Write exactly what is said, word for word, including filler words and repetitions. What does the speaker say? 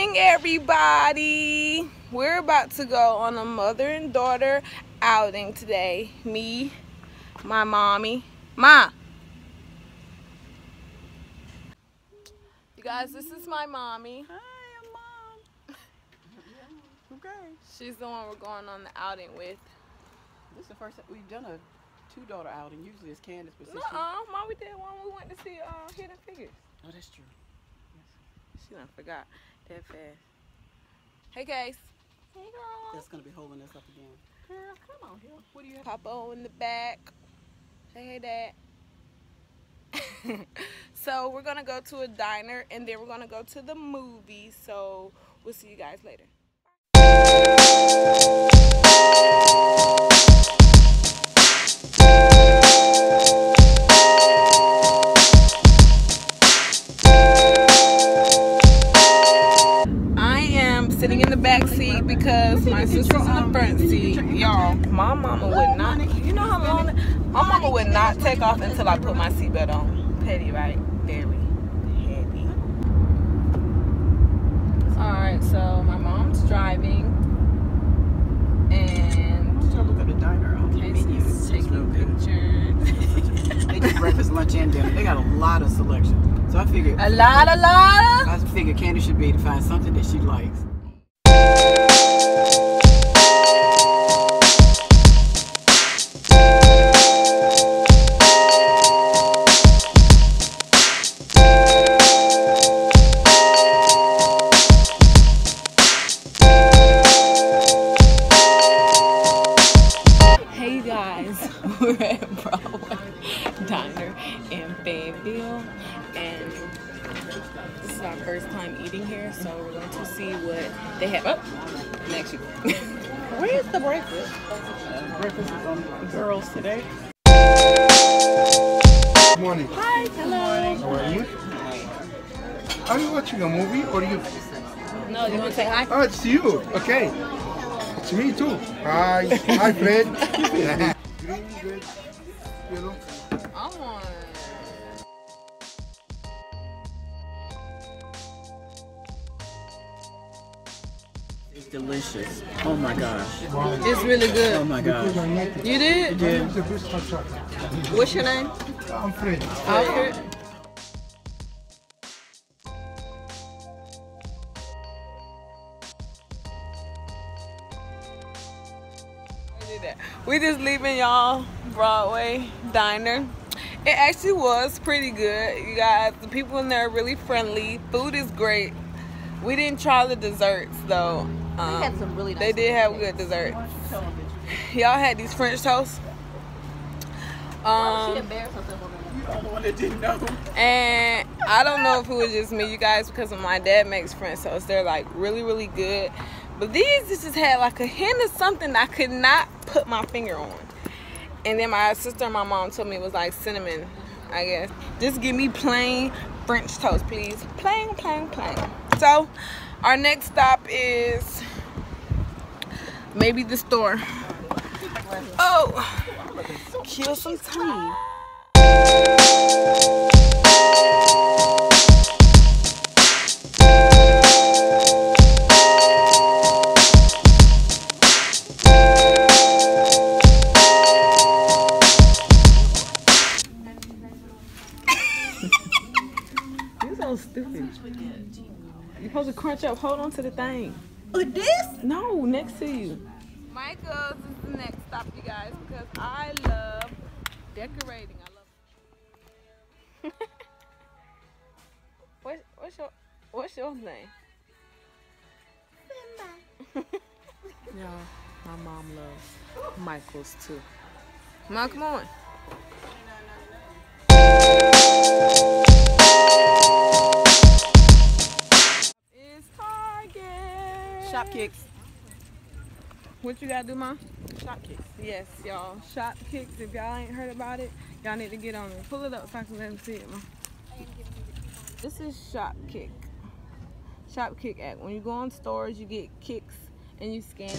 morning, everybody. We're about to go on a mother and daughter outing today. Me, my mommy, Ma. You guys, this is my mommy. Hi, I'm Mom. Yeah, okay. She's the one we're going on the outing with. This is the first time we've done a two-daughter outing. Usually it's Candace, but no, uh, Mom, we did one. We went to see uh, Hidden Figures. Oh, that's true. She done forgot that fast. Hey, guys. Hey, girl. That's going to be holding us up again. Girl, come on here. What do you have? Papa in the back. Say hey, Dad. So, we're going to go to a diner, and then we're going to go to the movies. So, we'll see you guys later. Bye. Because my sister's in the front seat, y'all. My mama would not. You know how long? My mama would not take off until I put my seatbelt on. Petty, right? Very petty. All right, so my mom's driving, and look at the diner. Casey's taking pictures. They do breakfast, lunch, and dinner. They got a lot of selection, so I figured a lot, a lot. I figured Candy should be able to find something that she likes. Hey guys, we're at Broadway Diner in Fayetteville, and this is our first time eating here, so we're going to see what they have. Oh, next year. Where's the breakfast? Uh, breakfast is on the girls today. Good morning. Hi, hello. How are you? Hi. Are you watching a movie or you? No, you want to say hi? Oh, it's you. Okay. It's me too. Hi. Hi, Fred. Green, red, yellow. I want. Delicious. Oh my gosh. It's really good. Oh my gosh. You did? Yeah. What's your name? I'm Fred. Alfred. We just leaving y'all Broadway Diner. It actually was pretty good. You guys, the people in there are really friendly. Food is great. We didn't try the desserts though. Um, we had some really nice they did have good dessert. Y'all had these French toasts. Um, and I don't know if it was just me, you guys, because when my dad makes French toast, they're like really, really good. But these just had like a hint of something I could not put my finger on. And then my sister and my mom told me it was like cinnamon, I guess. Just give me plain French toast, please. Plain, plain, plain. So, our next stop is maybe the store. Oh, kill some time. You're so stupid. You're supposed to crunch up. Hold on to the thing. With this? No, next to you. Michael's is the next stop, you guys, because I love decorating. I love. what, what's your What's your name? Simba. Y'all, my mom loves Michael's too. Mom, come on. Shopkick. What you gotta do, Mom? Shopkick. Yes, y'all. Shopkick. If y'all ain't heard about it, y'all need to get on it. Pull it up so I can let them see it, Mom. This is Shopkick. Shopkick app. When you go on stores, you get kicks and you scan.